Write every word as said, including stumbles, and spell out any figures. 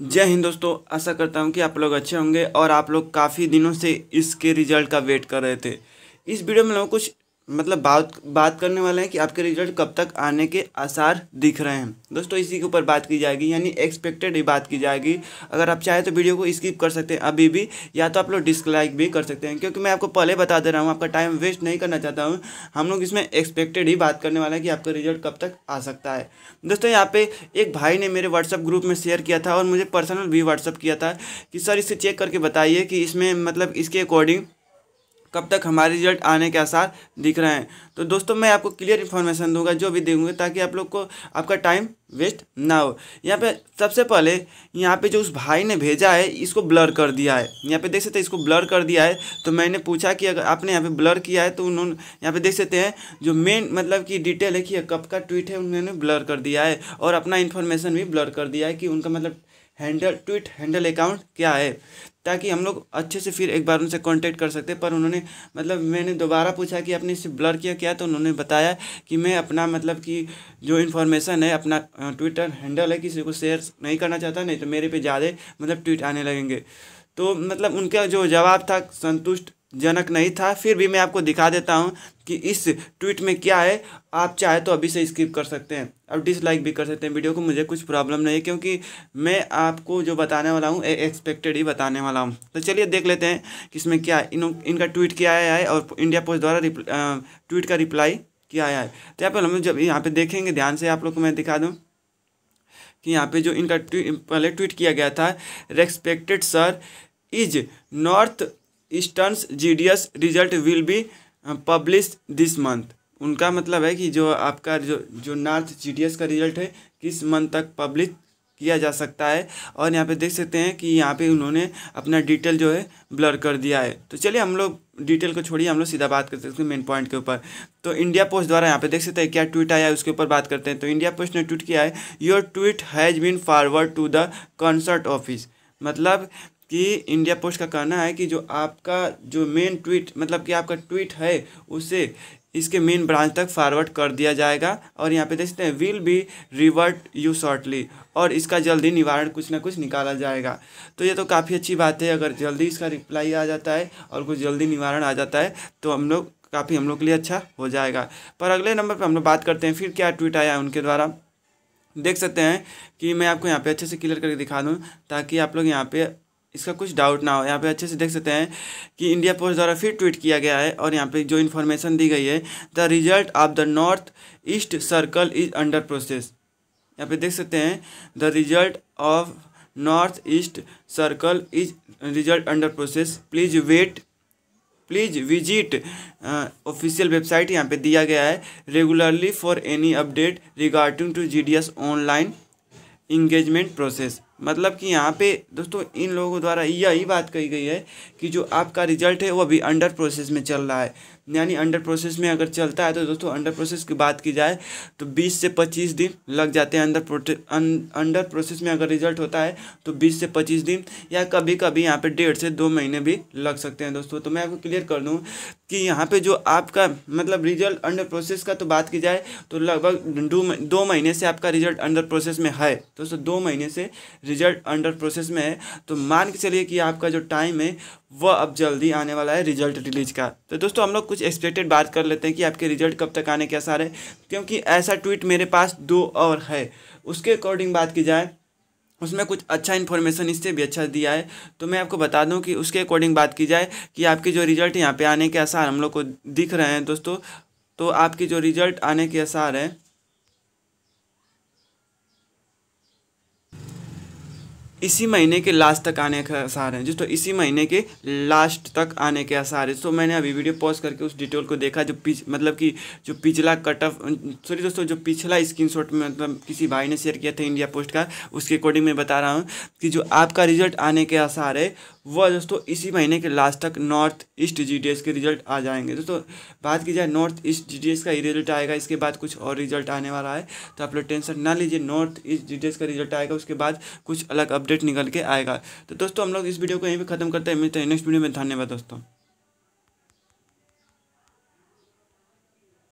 जय हिंद दोस्तों, आशा करता हूं कि आप लोग अच्छे होंगे और आप लोग काफ़ी दिनों से इसके रिजल्ट का वेट कर रहे थे। इस वीडियो में हम लोग कुछ मतलब बात बात करने वाले हैं कि आपके रिजल्ट कब तक आने के आसार दिख रहे हैं। दोस्तों इसी के ऊपर बात की जाएगी, यानी एक्सपेक्टेड ही बात की जाएगी। अगर आप चाहे तो वीडियो को स्किप कर सकते हैं अभी भी, या तो आप लोग डिसलाइक भी कर सकते हैं, क्योंकि मैं आपको पहले बता दे रहा हूँ, आपका टाइम वेस्ट नहीं करना चाहता हूँ। हम लोग इसमें एक्सपेक्टेड ही बात करने वाला है कि आपका रिजल्ट कब तक आ सकता है। दोस्तों यहाँ पे एक भाई ने मेरे व्हाट्सअप ग्रुप में शेयर किया था और मुझे पर्सनल भी व्हाट्सअप किया था कि सर इसे चेक करके बताइए कि इसमें मतलब इसके अकॉर्डिंग कब तक हमारे रिजल्ट आने के आसार दिख रहे हैं। तो दोस्तों मैं आपको क्लियर इन्फॉर्मेशन दूंगा, जो भी दूंगा, ताकि आप लोग को आपका टाइम वेस्ट ना हो। यहाँ पे सबसे पहले यहाँ पे जो उस भाई ने भेजा है इसको ब्लर कर दिया है, यहाँ पे देख सकते हैं इसको ब्लर कर दिया है। तो मैंने पूछा कि अगर आपने यहाँ पे ब्लर किया है तो उन्होंने यहाँ पे देख सकते हैं जो मेन मतलब कि डिटेल है कि कब का ट्वीट है उन्होंने ब्लर कर दिया है और अपना इन्फॉर्मेशन भी ब्लर कर दिया है कि उनका मतलब हैंडल ट्वीट हैंडल अकाउंट क्या है, ताकि हम लोग अच्छे से फिर एक बार उनसे कांटेक्ट कर सकते हैं। पर उन्होंने मतलब मैंने दोबारा पूछा कि आपने इसे ब्लर किया क्या, तो उन्होंने बताया कि मैं अपना मतलब कि जो इन्फॉर्मेशन है अपना ट्विटर हैंडल है किसी को शेयर नहीं करना चाहता, नहीं तो मेरे पे ज़्यादा मतलब ट्वीट आने लगेंगे। तो मतलब उनका जो जवाब था संतुष्टजनक नहीं था। फिर भी मैं आपको दिखा देता हूँ कि इस ट्वीट में क्या है, आप चाहे तो अभी से स्किप कर सकते हैं और डिसलाइक भी कर सकते हैं वीडियो को, मुझे कुछ प्रॉब्लम नहीं है, क्योंकि मैं आपको जो बताने वाला हूँ एक्सपेक्टेड ही बताने वाला हूँ। तो चलिए देख लेते हैं कि इसमें क्या है, इन, इनका ट्वीट क्या आया है और इंडिया पोस्ट द्वारा ट्वीट का रिप्लाई क्या आया है। तो यहाँ पर हम जब यहाँ पर देखेंगे ध्यान से, आप लोग को मैं दिखा दूँ कि यहाँ पर जो इनका पहले ट्वीट किया गया था, respected sir is north easterns GDS result will be publish this month. उनका मतलब है कि जो आपका जो जो नॉर्थ जीडीएस का रिजल्ट है किस मंथ तक पब्लिश किया जा सकता है। और यहाँ पे देख सकते हैं कि यहाँ पे उन्होंने अपना डिटेल जो है ब्लर कर दिया है। तो चलिए हम लोग डिटेल को छोड़िए, हम लोग सीधा बात करते हैं मेन पॉइंट के ऊपर। तो इंडिया पोस्ट द्वारा यहाँ पे देख सकते हैं क्या ट्वीट आया है, उसके ऊपर बात करते हैं। तो इंडिया पोस्ट ने ट्वीट किया है, your tweet has been forward to the concerned office. मतलब कि इंडिया पोस्ट का कहना है कि जो आपका जो मेन ट्वीट मतलब कि आपका ट्वीट है उसे इसके मेन ब्रांच तक फॉरवर्ड कर दिया जाएगा। और यहाँ पे देख सकते हैं will be revert you shortly, और इसका जल्दी निवारण कुछ ना कुछ निकाला जाएगा। तो ये तो काफ़ी अच्छी बात है, अगर जल्दी इसका रिप्लाई आ जाता है और कुछ जल्दी निवारण आ जाता है तो हम लोग काफ़ी हम लोग के लिए अच्छा हो जाएगा। पर अगले नंबर पर हम लोग बात करते हैं फिर क्या ट्वीट आया उनके द्वारा। देख सकते हैं कि मैं आपको यहाँ पर अच्छे से क्लियर करके दिखा दूँ ताकि आप लोग यहाँ पर इसका कुछ डाउट ना हो। यहाँ पे अच्छे से देख सकते हैं कि इंडिया पोस्ट द्वारा फिर ट्वीट किया गया है और यहाँ पे जो इन्फॉर्मेशन दी गई है, the result of the north east circle is under process. यहाँ पे देख सकते हैं the result of north east circle is result under process, please wait please visit official website यहाँ पे दिया गया है regularly for any update regarding to G D S online engagement process. मतलब कि यहाँ पे दोस्तों इन लोगों द्वारा यही बात कही गई है कि जो आपका रिजल्ट है वो अभी अंडर प्रोसेस में चल रहा है, यानी अंडर प्रोसेस में अगर चलता है तो दोस्तों अंडर प्रोसेस की बात की जाए तो बीस से पच्चीस दिन लग जाते हैं। अंडर प्रोटे अंडर प्रोसेस में अगर रिजल्ट होता है तो बीस से पच्चीस दिन या कभी कभी यहाँ पे डेढ़ से दो महीने भी लग सकते हैं दोस्तों। तो मैं आपको क्लियर कर दूँ कि यहाँ पे जो आपका मतलब रिजल्ट अंडर प्रोसेस का तो बात की जाए तो लगभग दो महीने से आपका रिजल्ट अंडर प्रोसेस में है दोस्तों, दो महीने से रिजल्ट अंडर प्रोसेस में है। तो मान के चलिए कि आपका जो टाइम है वह अब जल्दी आने वाला है रिजल्ट रिलीज का। तो दोस्तों हम लोग कुछ एक्सपेक्टेड बात कर लेते हैं कि आपके रिजल्ट कब तक आने के आसार है, क्योंकि ऐसा ट्वीट मेरे पास दो और है। उसके अकॉर्डिंग बात की जाए, उसमें कुछ अच्छा इन्फॉर्मेशन इससे भी अच्छा दिया है। तो मैं आपको बता दूं कि उसके अकॉर्डिंग बात की जाए कि आपके जो रिजल्ट यहाँ पर आने के आसार हम लोग को दिख रहे हैं दोस्तों, तो आपके जो रिजल्ट आने के आसार हैं इसी महीने के लास्ट तक आने के आसार हैं दोस्तों, इसी महीने के लास्ट तक आने के आसार है। तो मैंने अभी वीडियो पॉज करके उस डिटेल को देखा जो पिछ मतलब कि जो पिछला कट ऑफ सॉरी दोस्तों जो पिछला स्क्रीनशॉट में मतलब किसी भाई ने शेयर किया था इंडिया पोस्ट का, उसके अकॉर्डिंग मैं बता रहा हूँ कि जो आपका रिजल्ट आने के आसार है वह दोस्तों इसी महीने के लास्ट तक नॉर्थ ईस्ट जीडीएस के रिजल्ट आ जाएंगे दोस्तों। बात की जाए नॉर्थ ईस्ट जीडीएस का ही रिजल्ट आएगा, इसके बाद कुछ और रिजल्ट आने वाला है, तो आप लोग टेंशन ना लीजिए। नॉर्थ ईस्ट जीडीएस का रिजल्ट आएगा, उसके बाद कुछ अलग अपडेट निकल के आएगा। तो दोस्तों हम लोग इस वीडियो को यहीं पे खत्म करते हैं, मिलते हैं नेक्स्ट वीडियो में। धन्यवाद दोस्तों।